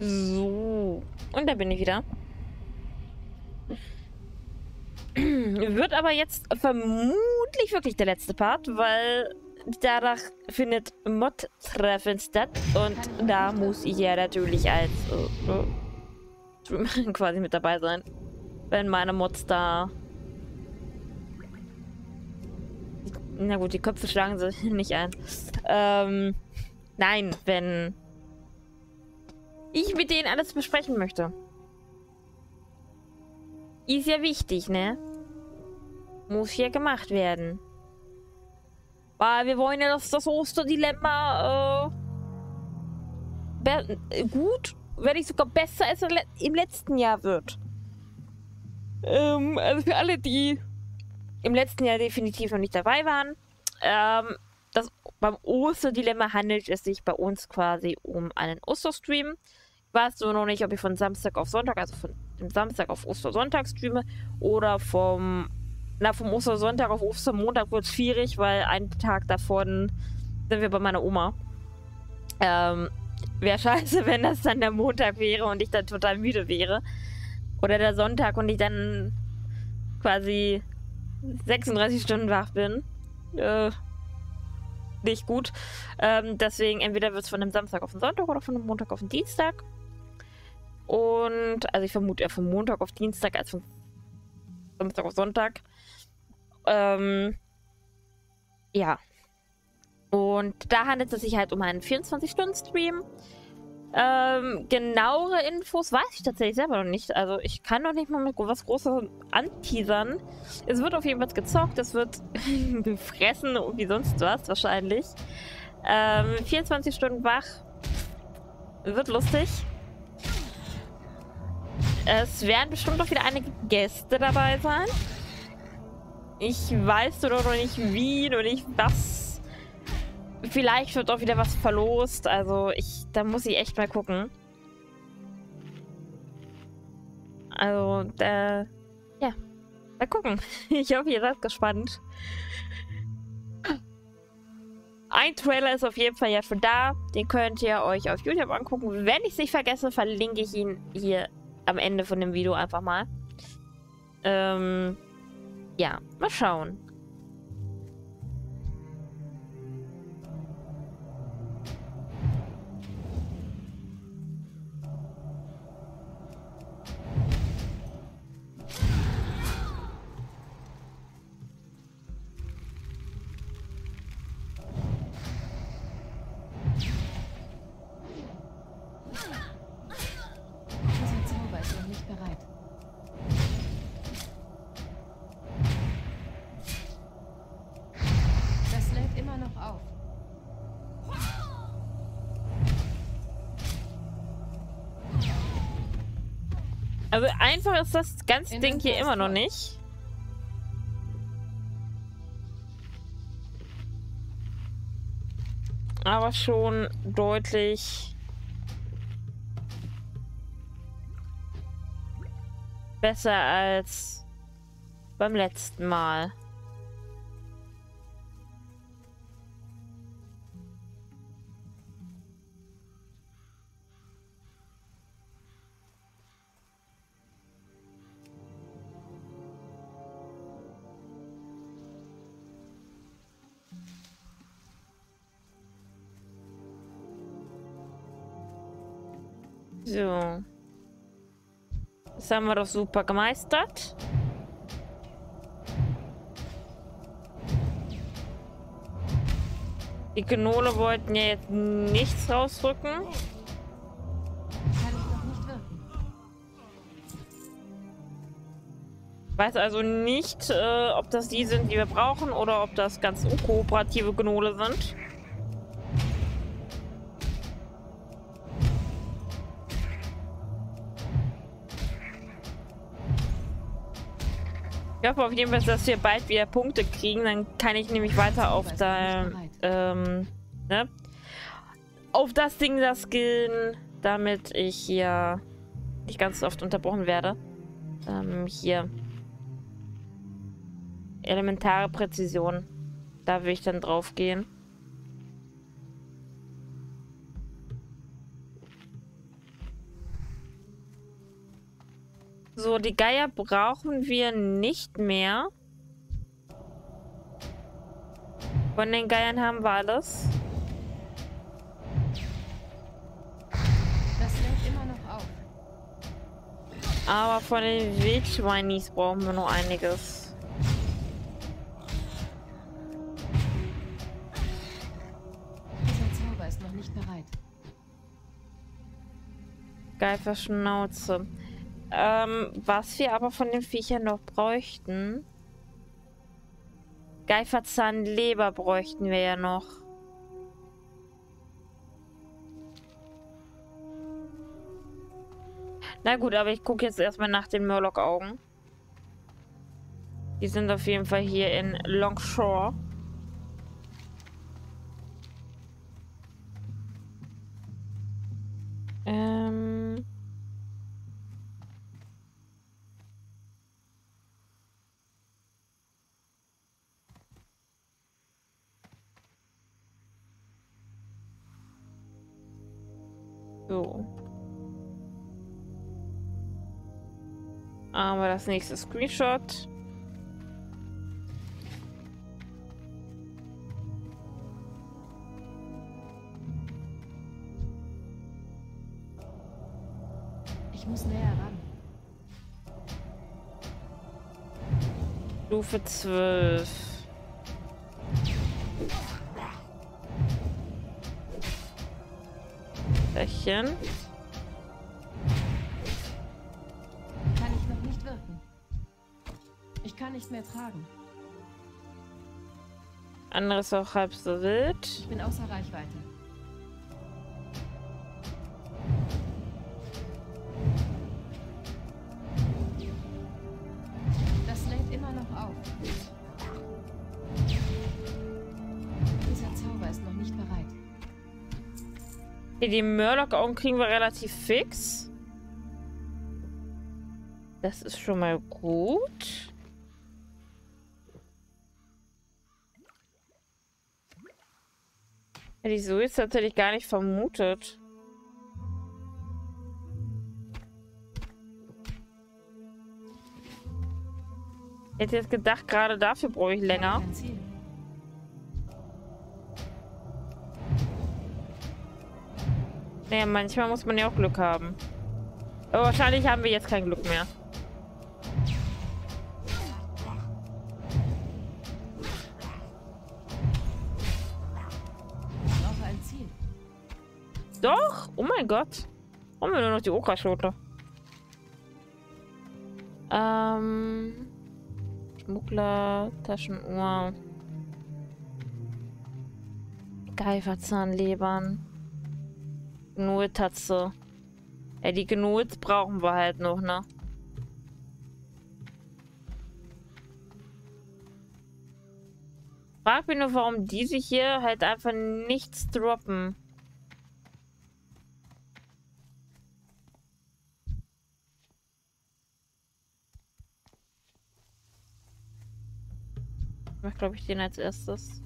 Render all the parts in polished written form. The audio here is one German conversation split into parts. So. Und da bin ich wieder. Wird aber jetzt vermutlich wirklich der letzte Part, weil danach findet Mod-Treffen statt und da muss ich ja natürlich als quasi mit dabei sein, wenn meine Mods da... Na gut, die Köpfe schlagen sich nicht ein. Nein, wenn ich mit denen alles besprechen möchte. Ist ja wichtig, ne? Muss ja gemacht werden. Weil wir wollen ja, dass das Osterdilemma gut, wenn nicht sogar besser als im letzten Jahr wird. Also für alle, die im letzten Jahr definitiv noch nicht dabei waren, beim Osterdilemma handelt es sich bei uns quasi um einen Osterstream. Ich weiß nur noch nicht, ob ich von Samstag auf Sonntag, also von dem Samstag auf Ostersonntag streame oder vom Ostersonntag auf Ostermontag wird es schwierig, weil einen Tag davon sind wir bei meiner Oma. Wäre scheiße, wenn das dann der Montag wäre und ich dann total müde wäre. Oder der Sonntag und ich dann quasi 36 Stunden wach bin. Nicht gut. Deswegen entweder wird es von einem Samstag auf den Sonntag oder von einem Montag auf den Dienstag. Und, also ich vermute eher von Montag auf Dienstag als von Samstag auf Sonntag. Ja. Und da handelt es sich halt um einen 24-Stunden-Stream. Genauere Infos weiß ich tatsächlich selber noch nicht. Also ich kann noch nicht mal mit was Großes anteasern. Es wird auf jeden Fall gezockt, es wird gefressen und wie sonst was wahrscheinlich. 24 Stunden wach. Wird lustig. Es werden bestimmt auch wieder einige Gäste dabei sein. Ich weiß nur noch nicht wie, noch nicht was. Vielleicht wird auch wieder was verlost, also da muss ich echt mal gucken. Also, ja, mal gucken. Ich hoffe, ihr seid gespannt. Ein Trailer ist auf jeden Fall ja schon da. Den könnt ihr euch auf YouTube angucken. Wenn ich es nicht vergesse, verlinke ich ihn hier am Ende von dem Video einfach mal. Ja, mal schauen. Also einfach ist das ganze Ding hier immer noch nicht. Aber schon deutlich besser als beim letzten Mal. So. Das haben wir doch super gemeistert. Die Gnole wollten ja jetzt nichts rausrücken. Ich weiß also nicht, ob das die sind, die wir brauchen, oder ob das ganz unkooperative Gnole sind. Ich hoffe auf jeden Fall, dass wir bald wieder Punkte kriegen, dann kann ich nämlich weiter auf auf das Ding das gehen, damit ich hier nicht ganz oft unterbrochen werde. Hier elementare Präzision, da will ich dann drauf gehen. So, die Geier brauchen wir nicht mehr. Von den Geiern haben wir alles. Das lädt immer noch auf. Aber von den Wildschweinis brauchen wir noch einiges. Geifer Schnauze. Was wir aber von den Viechern noch bräuchten. Geiferzahnleber bräuchten wir ja noch. Na gut, aber ich gucke jetzt erstmal nach den Murloc-Augen. Die sind auf jeden Fall hier in Longshore. So. Aber das nächste Screenshot. Ich muss näher ran. Stufe 12. Kann ich noch nicht wirken. Ich kann nicht mehr tragen. Anderes auch halb so wild. Ich bin außer Reichweite. Das lädt immer noch auf. Dieser Zauber ist noch nicht bereit. Die Murloc-Augen kriegen wir relativ fix. Das ist schon mal gut. Hätte ich so jetzt tatsächlich gar nicht vermutet. Ich hätte jetzt gedacht, gerade dafür brauche ich länger. Naja, manchmal muss man ja auch Glück haben. Aber wahrscheinlich haben wir jetzt kein Glück mehr. Ich brauche ein Ziel. Doch! Oh mein Gott. Haben wir nur noch die Okerschote. Schmuggler, Taschenuhr. Geiferzahnlebern. Gnoll-Tatze. Ja, die Gnolls brauchen wir halt noch, ne? Frag mich nur, warum diese hier halt einfach nichts droppen. Ich mach, glaube ich, den als erstes.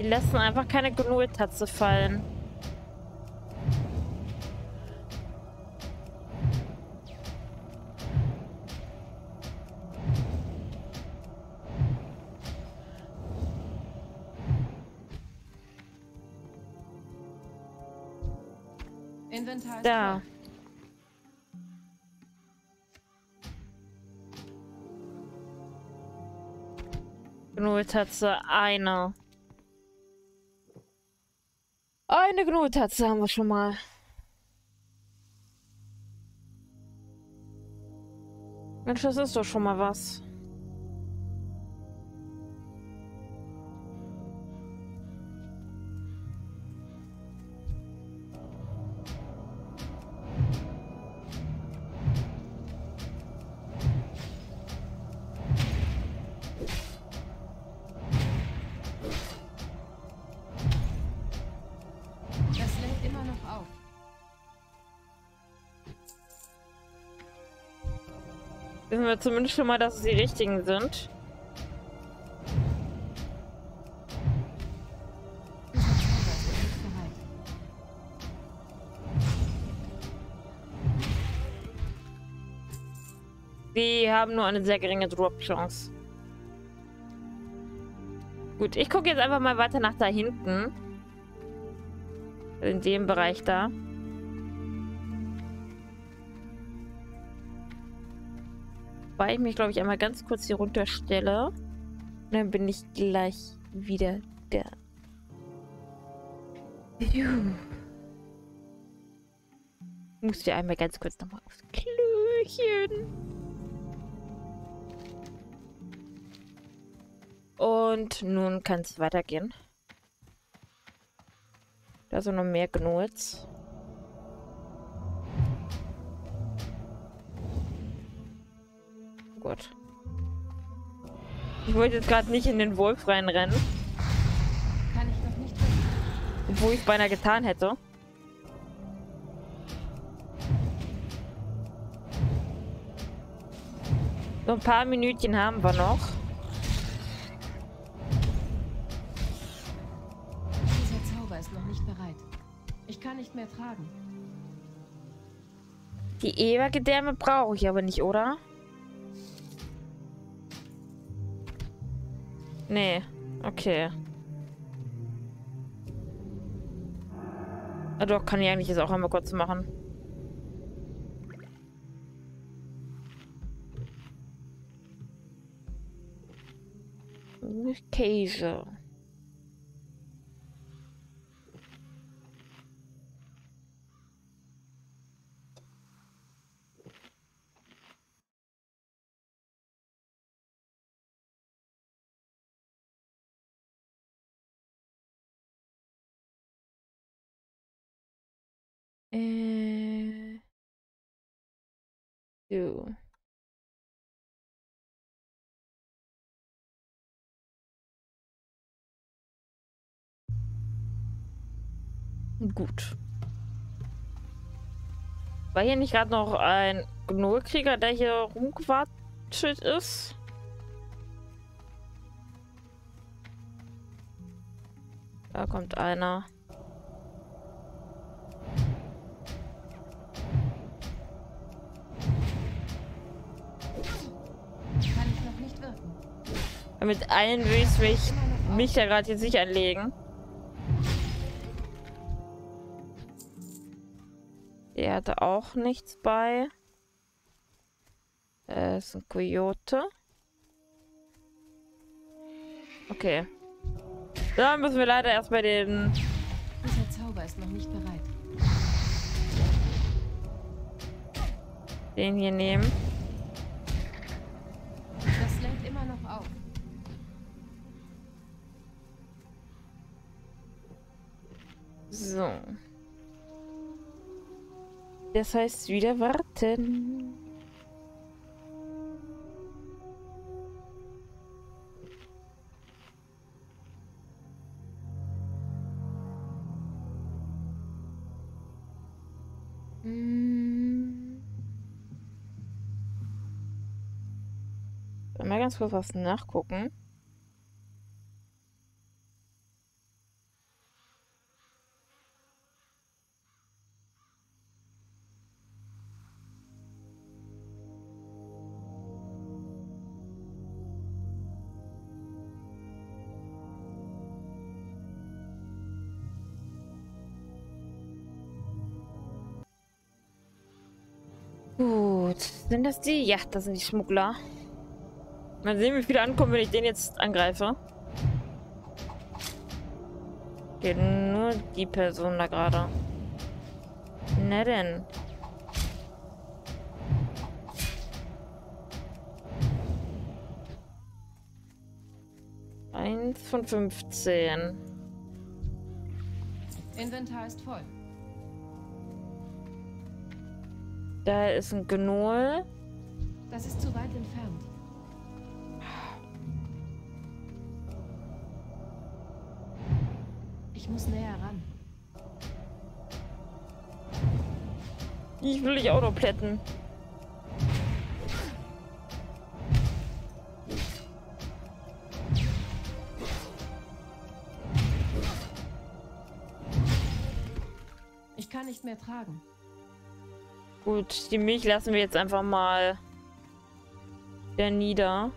Die lassen einfach keine Gnoll-Tatze fallen. Inventar da. Gnoll-Tatze einer. Eine Gnoll-Tatze haben wir schon mal. Mensch, das ist doch schon mal was. Wissen wir zumindest schon mal, dass es die richtigen sind. Die haben nur eine sehr geringe Drop-Chance. Gut, ich gucke jetzt einfach mal weiter nach da hinten. In dem Bereich da. Weil ich mich, glaube ich, einmal ganz kurz hier runter stelle. Und dann bin ich gleich wieder da. Muss ich einmal ganz kurz nochmal aufs Klöchen. Und nun kann es weitergehen. Da sind noch mehr Gnolls. Gut. Ich wollte jetzt gerade nicht in den Wolf reinrennen. Kann ich das nicht tun? Wo ich es beinahe getan hätte. So ein paar Minütchen haben wir noch. Nicht mehr tragen. Die Ewigdärme brauche ich aber nicht, oder? Nee, okay. Ah, doch, kann ich eigentlich jetzt auch einmal kurz machen. Käse. So. Gut. War hier nicht gerade noch ein Gnollkrieger, der hier rumgewatscht ist? Da kommt einer. Mit allen will ich mich ja gerade jetzt nicht anlegen. Der hatte auch nichts bei. Das ist ein Coyote. Okay. Dann müssen wir leider erst bei den... Dieser Zauber ist noch nicht bereit. Den hier nehmen. Das lenkt immer noch auf. So. Das heißt, wieder warten. Mal ganz kurz was nachgucken. Gut, sind das die? Ja, das sind die Schmuggler. Mal sehen, wie viele ankommen, wenn ich den jetzt angreife. Geht nur die Person da gerade. Na denn. Eins von 15. Inventar ist voll. Da ist ein Gnoll. Das ist zu weit entfernt. Ich muss näher ran. Ich will dich auch noch plätten. Ich kann nicht mehr tragen. Gut, die Milch lassen wir jetzt einfach mal wieder nieder.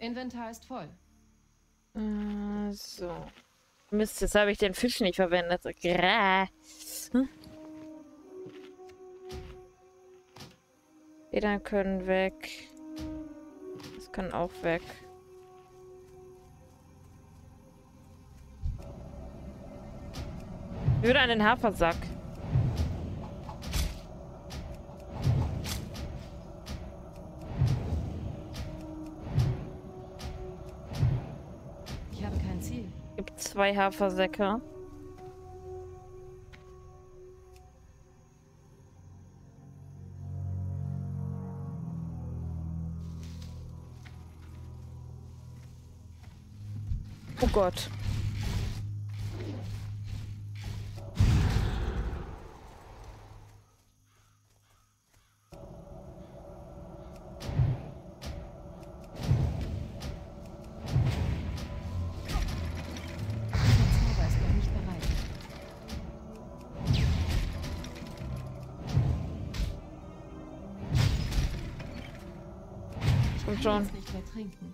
Inventar ist voll. So. Mist, jetzt habe ich den Fisch nicht verwendet. Hm? Federn können weg. Das kann auch weg. Ich würde an den Hafersack. Zwei Hafersäcke. Oh Gott. Schon. Nicht mehr trinken.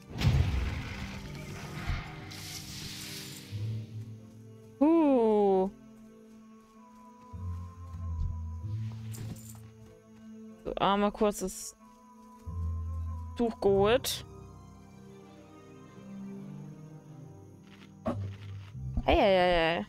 So, einmal kurzes Tuch geholt. Eieiei.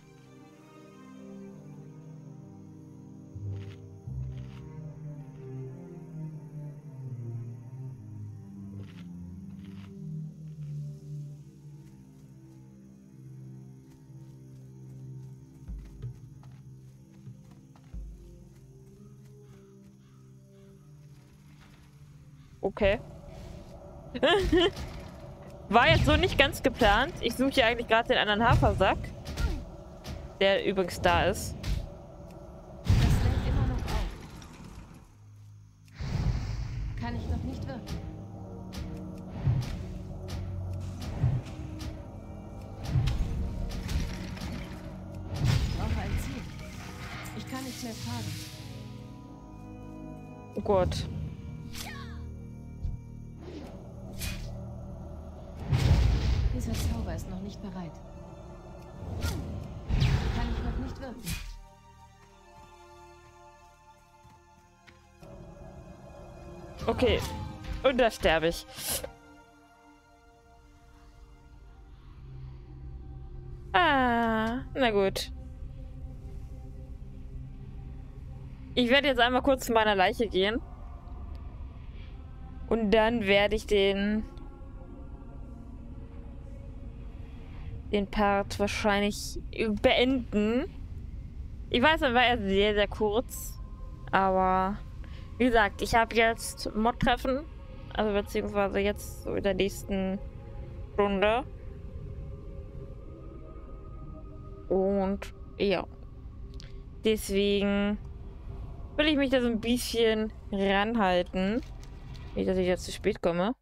Okay. War jetzt so nicht ganz geplant. Ich suche hier eigentlich gerade den anderen Hafersack. Der übrigens da ist. Das lenkt immer noch auf. Kann ich noch nicht wirken. Ich brauche ein Ziel. Ich kann nicht mehr fahren. Oh Gott. Ist noch nicht bereit. Kann ich noch nicht wirken. Okay. Und da sterbe ich. Ah, na gut. Ich werde jetzt einmal kurz zu meiner Leiche gehen. Und dann werde ich den Part wahrscheinlich beenden. Ich weiß, er war ja sehr, sehr kurz. Aber wie gesagt, ich habe jetzt Mod-Treffen. Also beziehungsweise jetzt so in der nächsten Stunde. Und ja. Deswegen will ich mich da so ein bisschen ranhalten. Nicht, dass ich jetzt zu spät komme.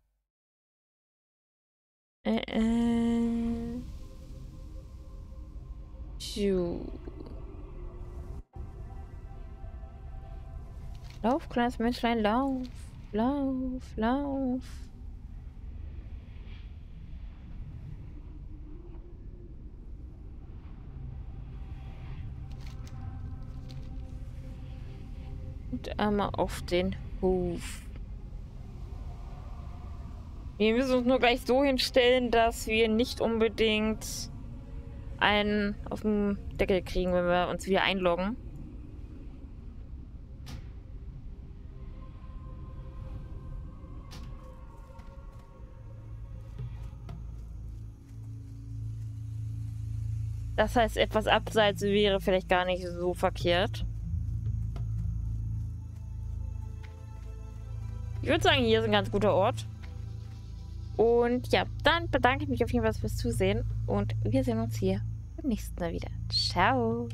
Lauf, kleines Menschlein, lauf, lauf, lauf. Und einmal auf den Hof. Wir müssen uns nur gleich so hinstellen, dass wir nicht unbedingt einen auf den Deckel kriegen, wenn wir uns wieder einloggen. Das heißt, etwas abseits wäre vielleicht gar nicht so verkehrt. Ich würde sagen, hier ist ein ganz guter Ort. Und ja, dann bedanke ich mich auf jeden Fall fürs Zusehen. Und wir sehen uns hier beim nächsten Mal wieder. Ciao.